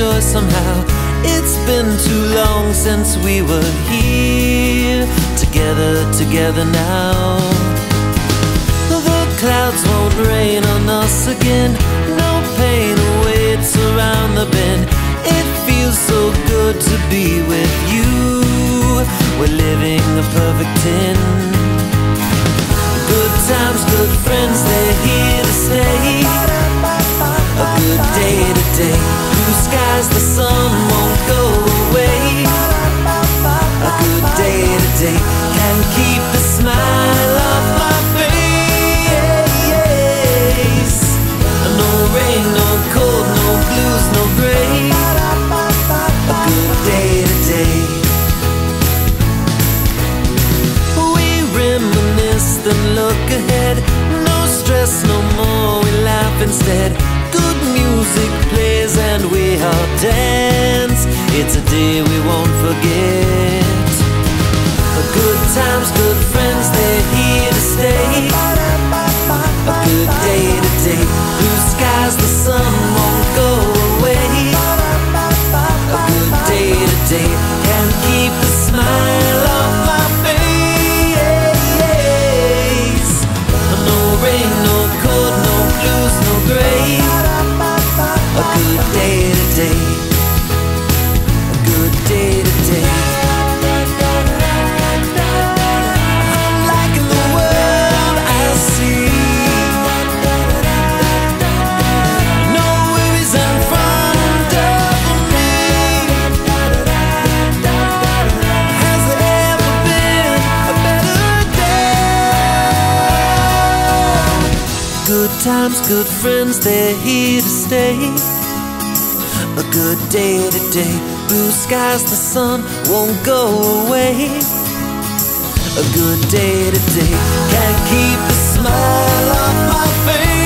joy somehow. It's been too long since we were here together, together now. The clouds won't rain on us again. No pain awaits around the bend. It feels so good to be with you. We're living a perfect 10. Good times, good friends, they're here to stay. A good day today. Blue skies, the sun won't go away. A good day today can keep the smile off my face. No rain, no cold, no blues, no gray. A good day today. We reminisce and look ahead. No stress no more, we laugh instead. Good music plays and we all dance. It's a day we won't forget. Good times, good friends, they're here to stay. A good day today. Blue skies, the sun won't go away. A good day today can keep the smile off my face. No rain, no cold, no blues, no gray. A good day today. A good day today. I'm liking the world I see. No worries in front of me. Has there ever been a better day? Good times, good friends, they're here to stay. A good day today. Blue skies, the sun won't go away. A good day today. Can't keep the smile off my face.